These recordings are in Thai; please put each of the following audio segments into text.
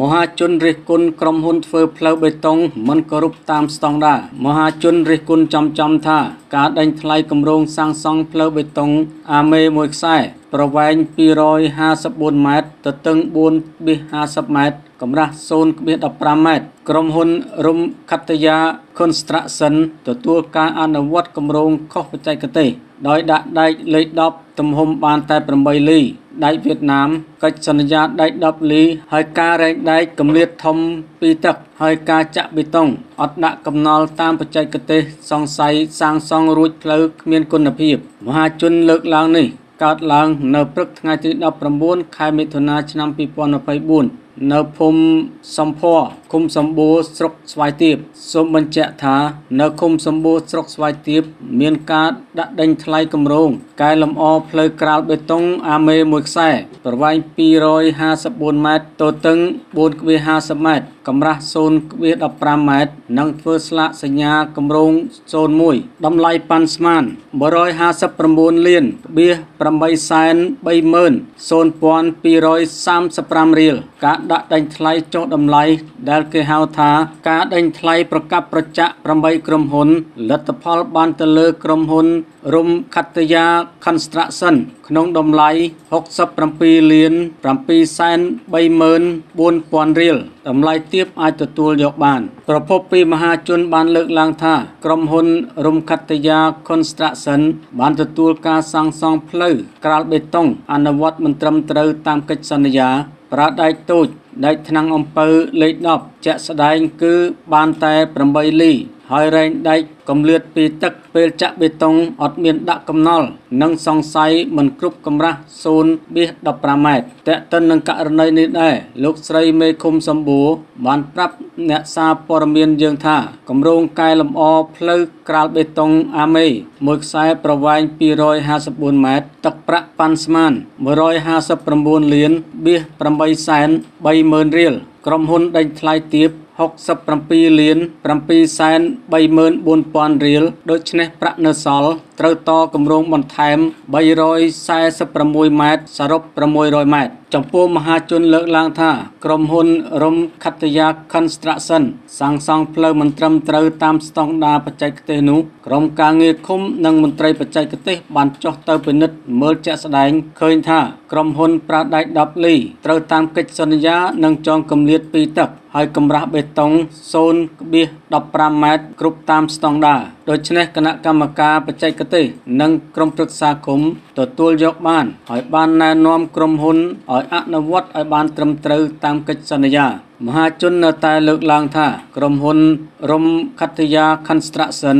มหาชนริกุลกรมหุ่นเฟื่อเพลเบตงมันกรุบตามสตองดามหาชนริกุลจำท่าการดันทลายกำรงสร้างซองเพลเบตงอาเมมวยไซประเวณปีรอย54เมตรตะตึงบุญบี50เมตรกำลังโซนเบียดปราเมตรกรมหุ่นรุมคัตยาคอนสตรัคชั่นตัวการอนุวัตกำรงข้อปัจจัยกติโดยดัดได้เลยดอบตำหมบานไตปรมัยลีได้เวียดนามกัจจัญญาได้ดับลีให้การแรงได้กำเลียดทมปีตักให้การจะบิตงอดนักกำนอลตามปัจจัยกติสองใสสร้างสองรุ่ยเพลิกเมียนคุณภิบมหาชนเลิกลางนี่การลางเนปรึกไงที่ดับประมวลคายมิถุนาชนะปีปอนไปบุญเนพมสมพ่อคุมสมบูสรกสวายตีบสมบัญเจธาเนคุมสมบูสรกสวายตีบเมียนการดัดดังทลายกำรงกายลำอเพลกราวเบตงอาเมมวยไซประวัยปีรอย54เมตรตัวตึงบุญเว50เมตรกำลังโซนเวดปรามเมตรนังเฟิร์สละสัญญากำรงโซนมวยดำไลปันสมาน150 ประมูลเลียนเบียประมัยแสน30,000โซนปอน233 เรียลกะดัดดังทลายโจดำไลได้เกฮาวทากาดังทลายประกับประจักษ์ประมัยกรมหนลัตพอลบานเตเลกรมหนรุมคัตยาคอนสตรัคชั่นขนมดำไล6 ปีเลียน234,000 เรียลดำไลเทียบอาจจะตัวยกบานประพบปีมหาชนบานเลิกลางท่ากรมหนรุมคัตยาคอนสตรัคชั่นบานจะตัวการสร้างซองเพลกราลเบตงอนุวัตมันตรำเตอตามกิจสัญญาประได้ตูดได้ทนังอมเปอร์เล็ดอบจะแสดงคือบานแต่ประมัยลีหอยแรงได้กำเลือดปีตักเปลจะเบตงอดเมียนดักกำนอลนังสองไซมันกรุบกำระโซนเบียดับปราเมตแต่ต้นนังกะรนัยนิดได้ลูกไซเมคุมสมบูบานปรับเนซาปรเมียนเยืองท่ากำรงกายลำอเพลกราลเบตงอาเมมวยไซประวัย254 เมตรตักประปันสมาน150 ประมูลเลียนเบียประมัยแสน30,000 เรียลกรมหุ่นได้ทลายตีบ6 ปีเลียน234,000 เรียลโดยชนะประเนศลเติร์ตอกำรงบนแถม246 เมตรสรุป600 เมตรจำพวกมหาชนเลิกลางท่ากรมหุ่นรมคัตยาคอนสตรัคชั่นสร้างซองเพลมันตรำเตอตามสตองดาปัจจัยกติหนุกรมการเงินคุ้มนังมนตรีปัจจัยกติบานจอเตอเป็นนิดเมื่อจะแสดงเคยท่ากรมหุ่นประได้ดับลีเตอตามกิจสัญญานังจองกำเลียดปีตักให้กำระเบตงโซนเบียดับปราเมตรกรุบตามสตองดาโดยชนะคณะกรรมการปัจจัยกตินังกรมปรึกษาคมตัวยกบ้านให้บ้านนายน้อมกรมหุ่นออยอนุวัตออยบานตรำเตอตามกิจสัญญามหาชนตายเลิกลางท่ากรมหุ่นรมคัตยาคอนสตรัคชั่น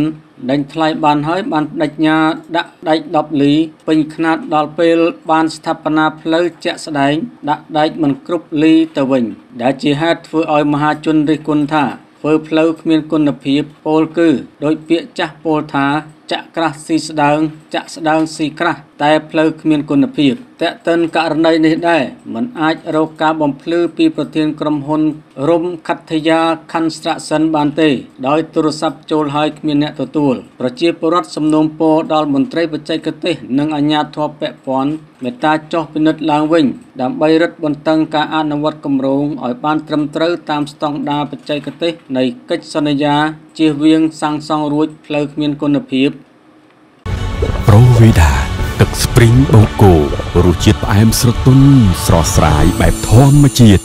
ดังทลายบานเฮ้ยบานดักยาดักได้ดับลีเป็นขนาดดอลเปลบานสถาปนาเพลจะแสดงดักได้มันกรุบลีตะวันได้จีฮัดฟื้นออยมหาชนริกุลท่าฟื้นเพลเมียนกุลภิบโพลคือโดยเปียจักโพลท่าจะกระสีสดงจะสดงสีกระแต่เพลิกเมียนกุนภิบแต่ต้นกระไรนี้ได้เหมือนอาจโรกาบอมพลือปีประเทศกรมหนรุมคัตยาคอนสตรัคชั่นบานเตโดยโทรศัพท์โจลให้เมียนตัวตูลประชีพรัฐสำนวนโปดอลมนตรีปัจจัยกตินังอัญญาทวเปปอนเมตตาจอพินิจลางวิ่งดำใบรัฐบนตังการอนุวัตกำรงอ่อยบานตรำเตอตามสตองดาปัจจัยกติในกิจสัญญาเจียเวียงสังสองรุ่ยเพลิกเมียนกุนภิบโปรวิดาตึกสปริงโบโกรู้จิตไอมสระตุนสระสายแบบทอมมาจิต